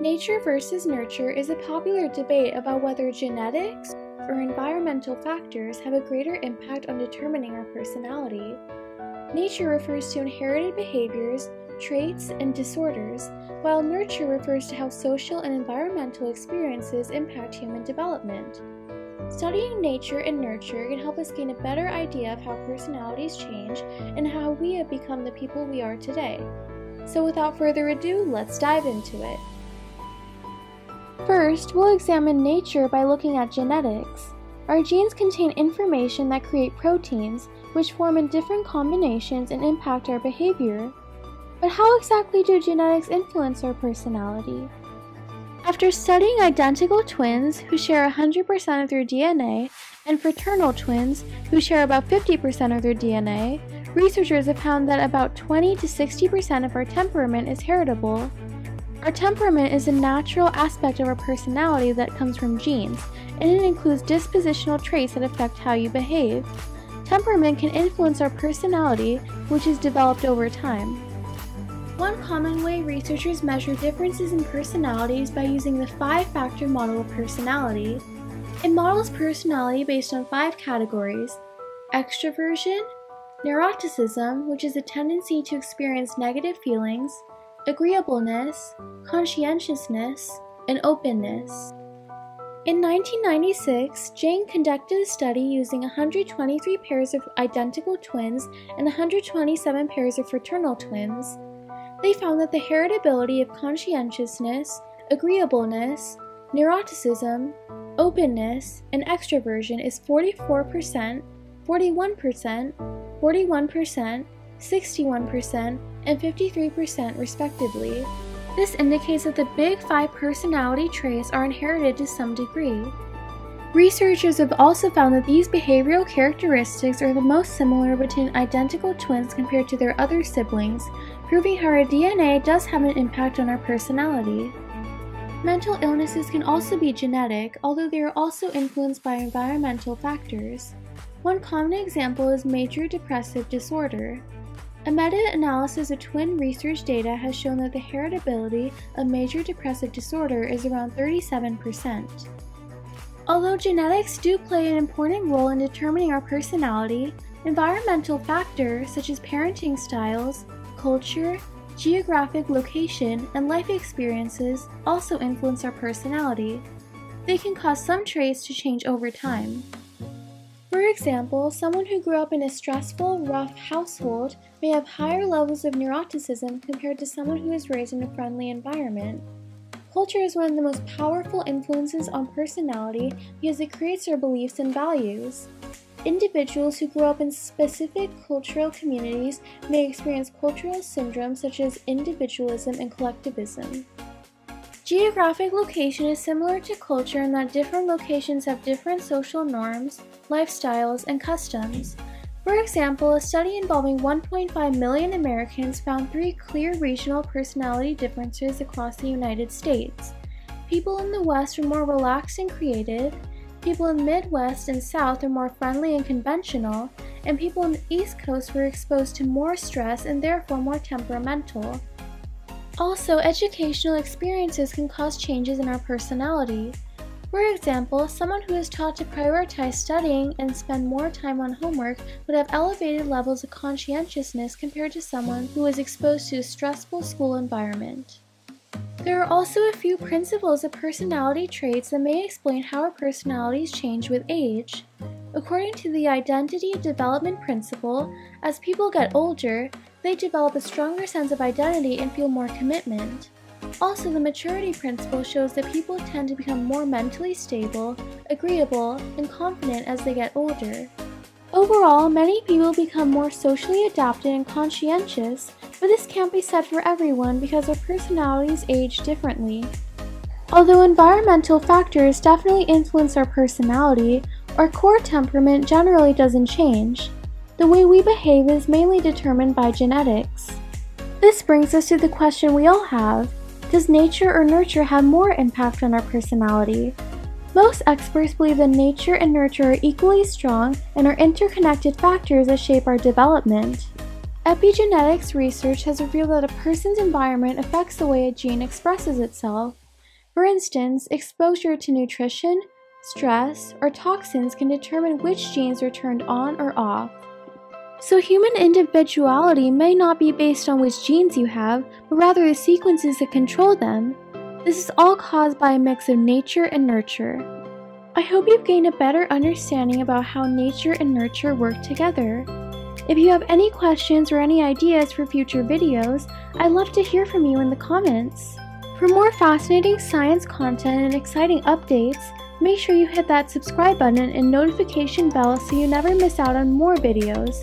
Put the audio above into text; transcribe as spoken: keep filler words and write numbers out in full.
Nature versus nurture is a popular debate about whether genetics or environmental factors have a greater impact on determining our personality. Nature refers to inherited behaviors, traits, and disorders, while nurture refers to how social and environmental experiences impact human development. Studying nature and nurture can help us gain a better idea of how personalities change and how we have become the people we are today. So without further ado, let's dive into it. First, we'll examine nature by looking at genetics. Our genes contain information that create proteins, which form in different combinations and impact our behavior. But how exactly do genetics influence our personality? After studying identical twins, who share one hundred percent of their D N A, and fraternal twins, who share about fifty percent of their D N A, researchers have found that about twenty to sixty percent of our temperament is heritable. Our temperament is a natural aspect of our personality that comes from genes, and it includes dispositional traits that affect how you behave. Temperament can influence our personality, which is developed over time. One common way researchers measure differences in personality is by using the five-factor model of personality. It models personality based on five categories: extroversion, neuroticism, which is a tendency to experience negative feelings, agreeableness, conscientiousness, and openness. In nineteen ninety-six, Jane conducted a study using one hundred twenty-three pairs of identical twins and one hundred twenty-seven pairs of fraternal twins. They found that the heritability of conscientiousness, agreeableness, neuroticism, openness, and extroversion is forty-four percent, forty-one percent, forty-one percent, sixty-one percent, and fifty-three percent respectively. This indicates that the big five personality traits are inherited to some degree. Researchers have also found that these behavioral characteristics are the most similar between identical twins compared to their other siblings, proving how our D N A does have an impact on our personality. Mental illnesses can also be genetic, although they are also influenced by environmental factors. One common example is major depressive disorder. A meta-analysis of twin research data has shown that the heritability of major depressive disorder is around thirty-seven percent. Although genetics do play an important role in determining our personality, environmental factors such as parenting styles, culture, geographic location, and life experiences also influence our personality. They can cause some traits to change over time. For example, someone who grew up in a stressful, rough household may have higher levels of neuroticism compared to someone who is raised in a friendly environment. Culture is one of the most powerful influences on personality because it creates our beliefs and values. Individuals who grow up in specific cultural communities may experience cultural syndromes such as individualism and collectivism. Geographic location is similar to culture in that different locations have different social norms, lifestyles, and customs. For example, a study involving one point five million Americans found three clear regional personality differences across the United States. People in the West are more relaxed and creative, people in the Midwest and South are more friendly and conventional, and people in the East Coast were exposed to more stress and therefore more temperamental. Also, educational experiences can cause changes in our personality. For example, someone who is taught to prioritize studying and spend more time on homework would have elevated levels of conscientiousness compared to someone who is exposed to a stressful school environment. There are also a few principles of personality traits that may explain how our personalities change with age. According to the identity development principle, as people get older, they develop a stronger sense of identity and feel more commitment. Also, the maturity principle shows that people tend to become more mentally stable, agreeable, and confident as they get older. Overall, many people become more socially adapted and conscientious, but this can't be said for everyone because our personalities age differently. Although environmental factors definitely influence our personality, our core temperament generally doesn't change. The way we behave is mainly determined by genetics. This brings us to the question we all have: does nature or nurture have more impact on our personality? Most experts believe that nature and nurture are equally strong and are interconnected factors that shape our development. Epigenetics research has revealed that a person's environment affects the way a gene expresses itself. For instance, exposure to nutrition, stress, or toxins can determine which genes are turned on or off. So human individuality may not be based on which genes you have, but rather the sequences that control them. This is all caused by a mix of nature and nurture. I hope you've gained a better understanding about how nature and nurture work together. If you have any questions or any ideas for future videos, I'd love to hear from you in the comments. For more fascinating science content and exciting updates, make sure you hit that subscribe button and notification bell so you never miss out on more videos.